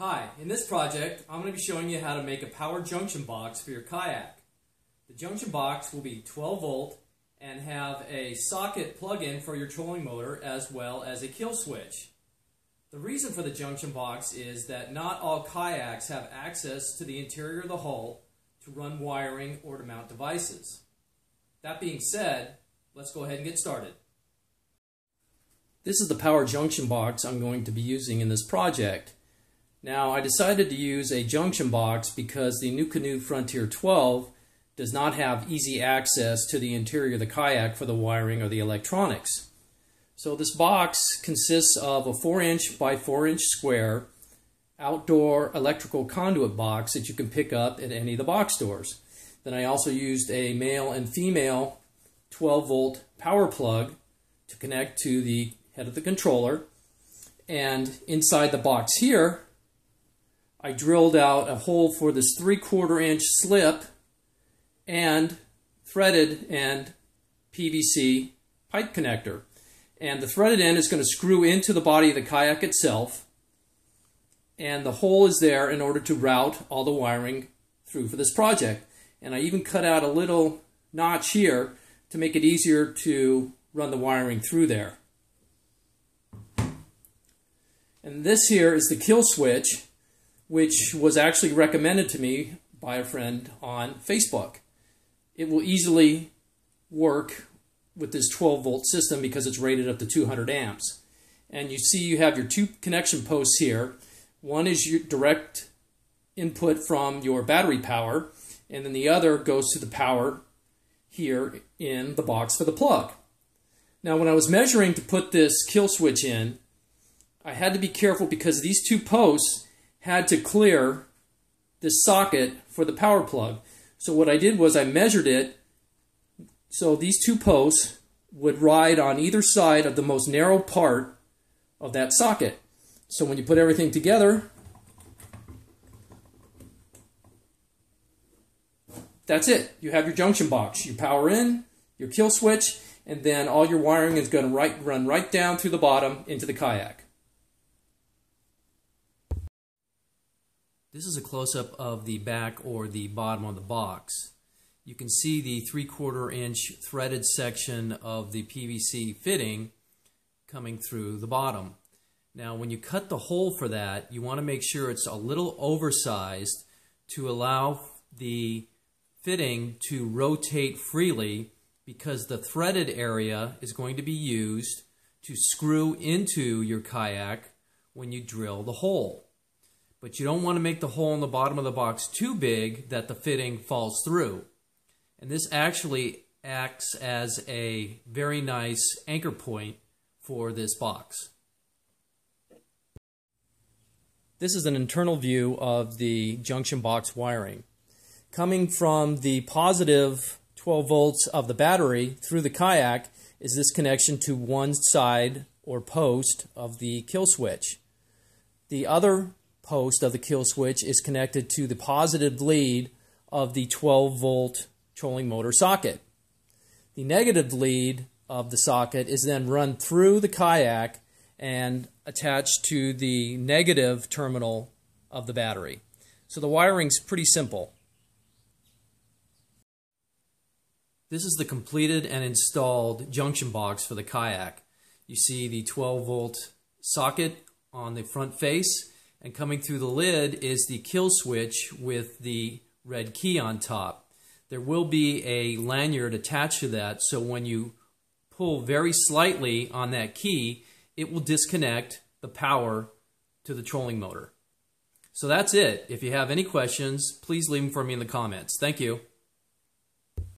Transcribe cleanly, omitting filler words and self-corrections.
Hi, in this project I'm going to be showing you how to make a power junction box for your kayak. The junction box will be 12 volt and have a socket plug-in for your trolling motor as well as a kill switch. The reason for the junction box is that not all kayaks have access to the interior of the hull to run wiring or to mount devices. That being said, let's go ahead and get started. This is the power junction box I'm going to be using in this project. Now, I decided to use a junction box because the new Canoe Frontier 12 does not have easy access to the interior of the kayak for the wiring or the electronics. So this box consists of a 4-inch by 4-inch square outdoor electrical conduit box that you can pick up at any of the box stores. Then I also used a male and female 12-volt power plug to connect to the head of the controller. And inside the box here, I drilled out a hole for this 3/4-inch slip and threaded end PVC pipe connector. And the threaded end is going to screw into the body of the kayak itself, and the hole is there in order to route all the wiring through for this project. And I even cut out a little notch here to make it easier to run the wiring through there. And this here is the kill switch, which was actually recommended to me by a friend on Facebook. It will easily work with this 12-volt system because it's rated up to 200 amps. And you see you have your two connection posts here. One is your direct input from your battery power, and then the other goes to the power here in the box for the plug. Now, when I was measuring to put this kill switch in, I had to be careful because these two posts had to clear this socket for the power plug. So what I did was I measured it so these two posts would ride on either side of the most narrow part of that socket. So when you put everything together, that's it. You have your junction box. You power in, your kill switch, and then all your wiring is going to run right down through the bottom into the kayak. This is a close-up of the back or the bottom of the box. You can see the 3/4-inch threaded section of the PVC fitting coming through the bottom. Now, when you cut the hole for that, you want to make sure it's a little oversized to allow the fitting to rotate freely, because the threaded area is going to be used to screw into your kayak when you drill the hole. But you don't want to make the hole in the bottom of the box too big that the fitting falls through. And this actually acts as a very nice anchor point for this box. This is an internal view of the junction box wiring. Coming from the positive 12 volts of the battery through the kayak is this connection to one side or post of the kill switch. The other post of the kill switch is connected to the positive lead of the 12-volt trolling motor socket. The negative lead of the socket is then run through the kayak and attached to the negative terminal of the battery. So the wiring's pretty simple. This is the completed and installed junction box for the kayak. You see the 12-volt socket on the front face, and coming through the lid is the kill switch with the red key on top. There will be a lanyard attached to that, so when you pull very slightly on that key, it will disconnect the power to the trolling motor. So that's it. If you have any questions, please leave them for me in the comments. Thank you.